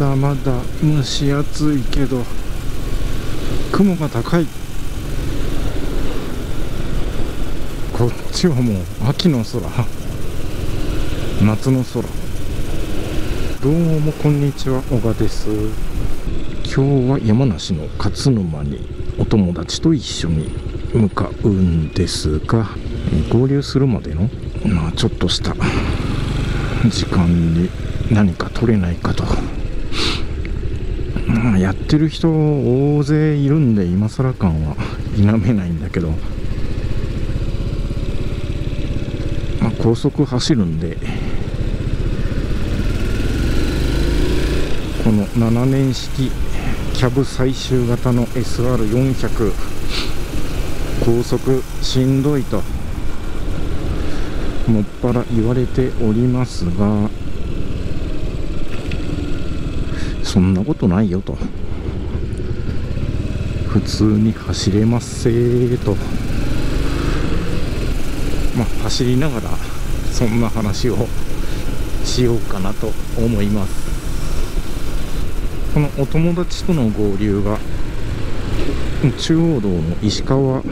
だまだ蒸し暑いけど雲が高い。こっちはもう秋の空、夏の空。どうもこんにちは、小賀です。今日は山梨の勝沼にお友達と一緒に向かうんですが、合流するまでのちょっとした時間に何か取れないかと。やってる人大勢いるんで今更感は否めないんだけど、高速走るんでこの7年式キャブ最終型の SR400 高速しんどいともっぱら言われておりますが、そんなことないよと、普通に走れますせーと、走りながらそんな話をしようかなと思います。このお友達との合流が中央道の石川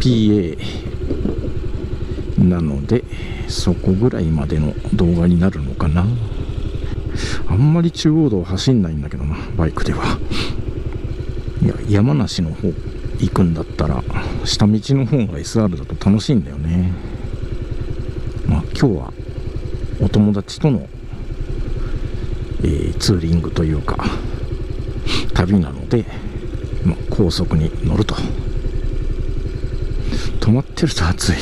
PA なので、そこぐらいまでの動画になるのかな。あんまり中央道走んないんだけどな、バイクでは。いや、山梨の方行くんだったら下道の方が SR だと楽しいんだよね。今日はお友達との、ツーリングというか旅なので、高速に乗ると。止まってると暑い。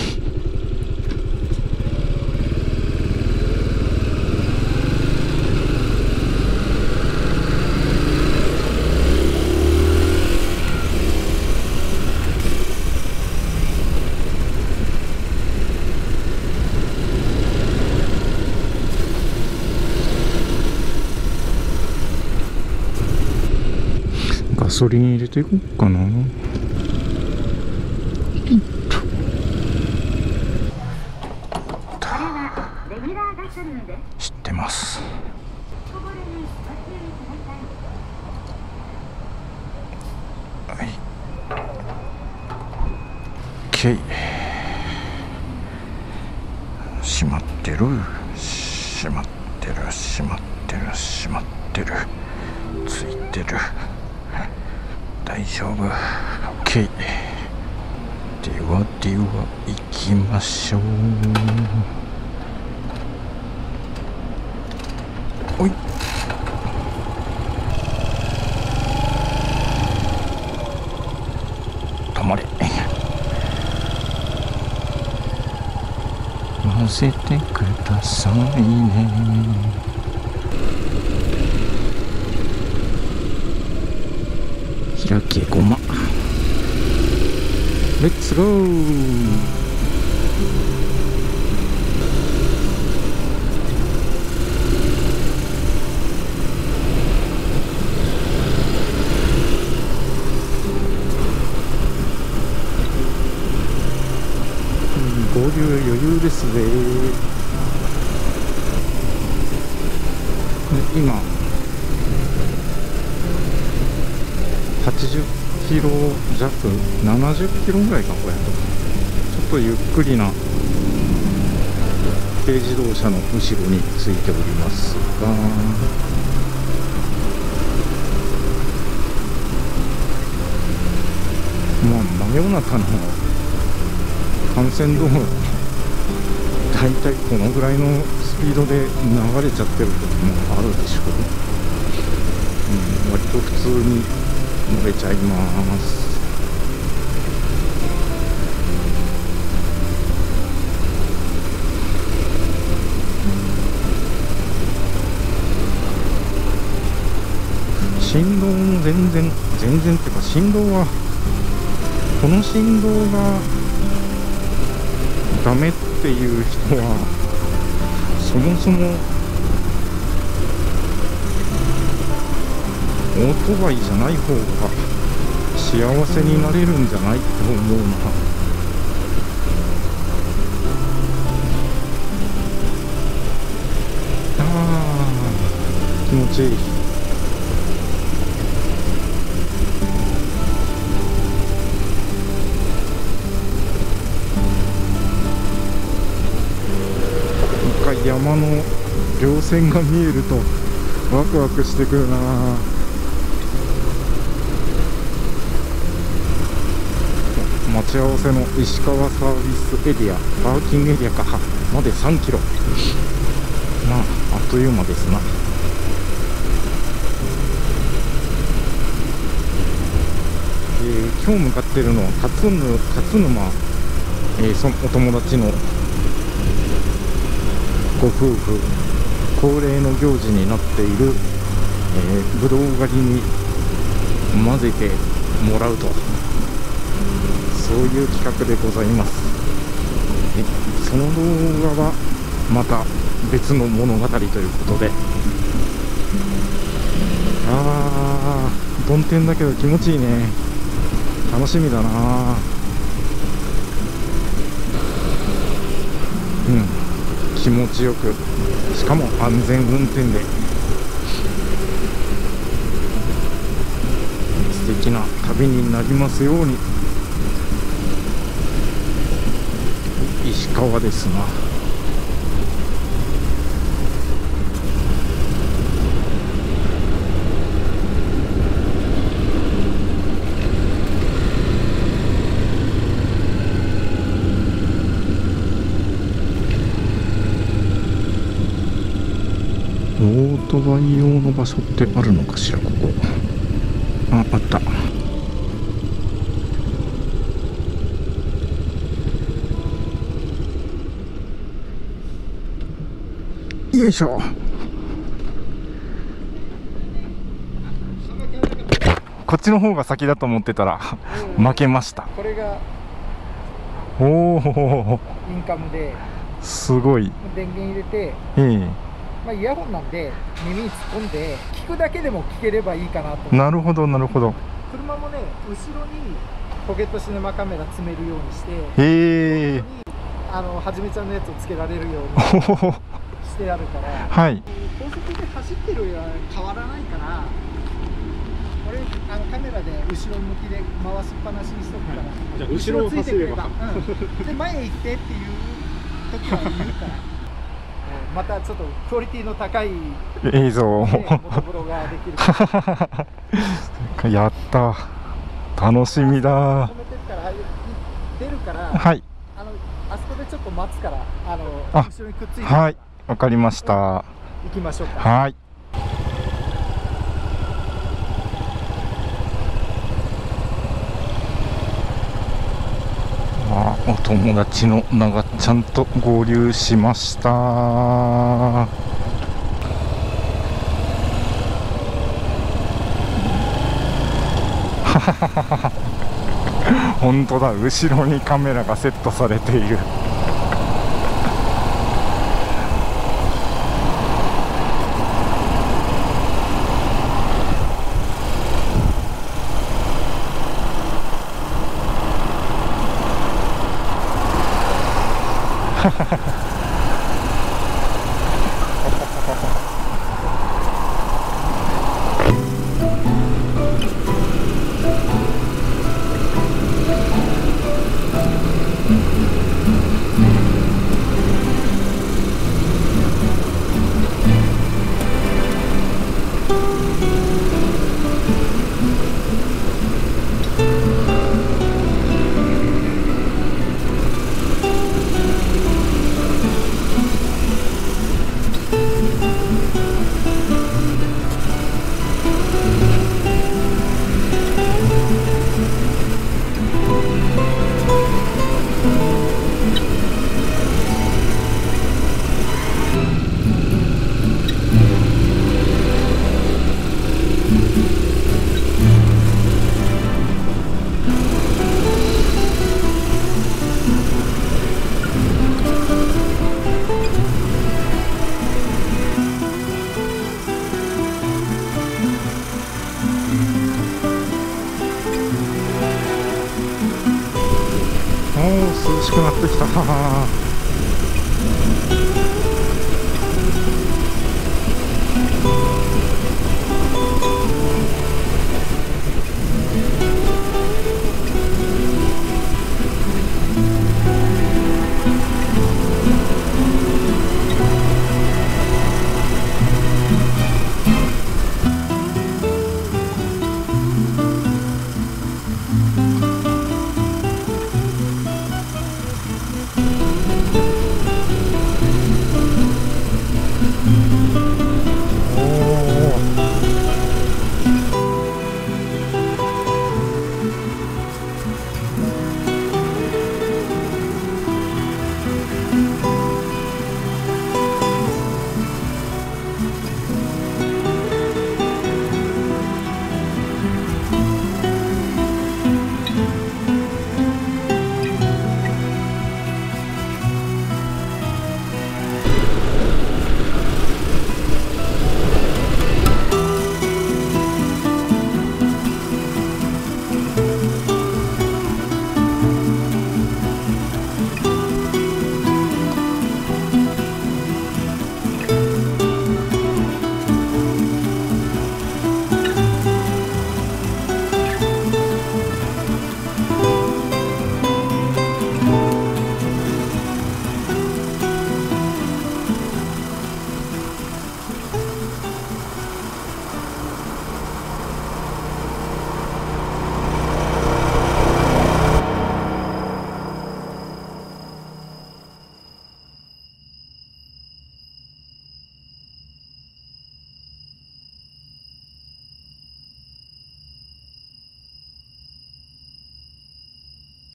ガソリン入れていこうかな。知ってます。はい、 OK。 閉まってる閉まってる閉まってる閉まってるついてる、大丈夫。 OK。 では行きましょう。おい、止まれ、乗せてくださいね。開けごま、レッツゴー。合流余裕ですね。今80キロ弱、70キロぐらいか、これ。ちょっとゆっくりな軽自動車の後ろについておりますが、真夜中の幹線道路、大体このぐらいのスピードで流れちゃってる時もあるでしょう。割と普通に乗れちゃいます。振動も全然っていうか、振動はこの振動がダメっていう人はそもそもオートバイじゃない方が幸せになれるんじゃないと思うな。あー、気持ちいい。山の稜線が見えるとワクワクしてくるなあ。待ち合わせの石川サービスエリア、パーキングエリアかまで3キロ、まああっという間ですな。今日向かっているのは勝沼、そのお友達のご夫婦、恒例の行事になっている、ぶどう狩りに混ぜてもらうと、そういう企画でございます。その動画はまた別の物語ということで、あー曇天だけど気持ちいいね。楽しみだな。うん、気持ちよく、しかも安全運転で素敵な旅になりますように。石川ですな。オートバイ用の場所ってあるのかしら、ここ。あ、あった。よいしょ。こっちの方が先だと思ってたら負けました。これがおお、インカムで。すごい。電源入れて。まあイヤホンなんで耳に突っ込んで聞くだけでも聞ければいいかなと。なるほどなるほど。車もね、後ろにポケットシネマカメラ詰めるようにして、はじめちゃんのやつをつけられるようにしてあるから、はい、高速で走ってるよりは変わらないから、俺カメラで後ろ向きで回しっぱなしにしとくから、じゃあ後ろをついてくれば、で前へ行ってっていう時は言うから。またちょっとクオリティの高い映像を、モトブロができるからやった、楽しみだ。止めてるから、出るから、はい、あそこでちょっと待つから、後ろにくっついて、はい、わかりました。行きましょうか。はい、お友達の長っちゃんと合流しました。本当だ、後ろにカメラがセットされている。涼しくなってきた。